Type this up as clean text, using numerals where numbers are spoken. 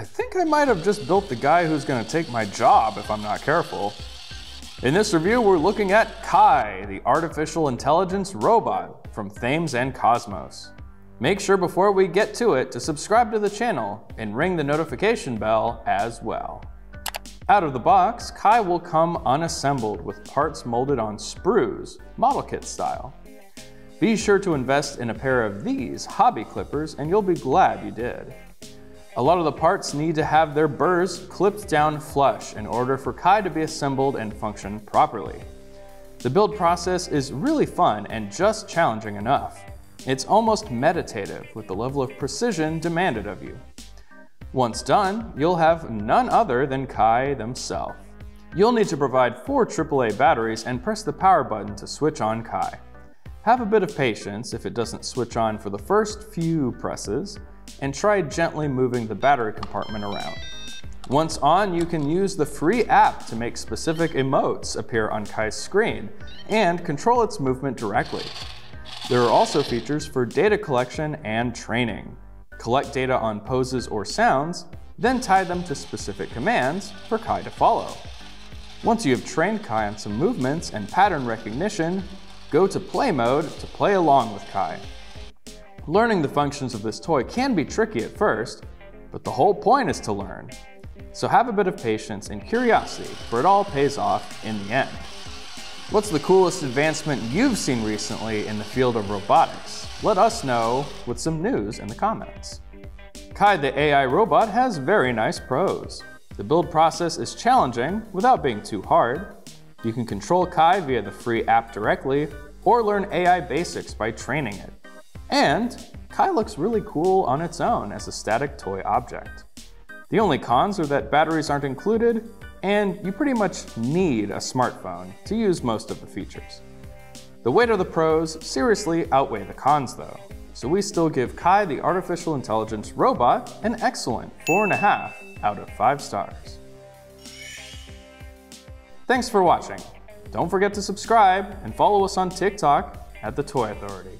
I think I might have just built the guy who's gonna take my job if I'm not careful. In this review, we're looking at Kai, the artificial intelligence robot from Thames and Kosmos. Make sure before we get to it to subscribe to the channel and ring the notification bell as well. Out of the box, Kai will come unassembled with parts molded on sprues, model kit style. Be sure to invest in a pair of these hobby clippers and you'll be glad you did. A lot of the parts need to have their burrs clipped down flush in order for Kai to be assembled and function properly. The build process is really fun and just challenging enough. It's almost meditative with the level of precision demanded of you. Once done, you'll have none other than Kai themselves. You'll need to provide 4 AAA batteries and press the power button to switch on Kai. Have a bit of patience if it doesn't switch on for the first few presses, and try gently moving the battery compartment around. Once on, you can use the free app to make specific emotes appear on Kai's screen and control its movement directly. There are also features for data collection and training. Collect data on poses or sounds, then tie them to specific commands for Kai to follow. Once you have trained Kai on some movements and pattern recognition, go to play mode to play along with Kai. Learning the functions of this toy can be tricky at first, but the whole point is to learn. So have a bit of patience and curiosity, for it all pays off in the end. What's the coolest advancement you've seen recently in the field of robotics? Let us know with some news in the comments. Kai the AI robot has very nice pros. The build process is challenging without being too hard. You can control Kai via the free app directly, or learn AI basics by training it. And Kai looks really cool on its own as a static toy object. The only cons are that batteries aren't included, and you pretty much need a smartphone to use most of the features. The weight of the pros seriously outweigh the cons though, so we still give Kai the artificial intelligence robot an excellent 4.5 out of 5 stars. Thanks for watching. Don't forget to subscribe and follow us on TikTok at The Toy Authority.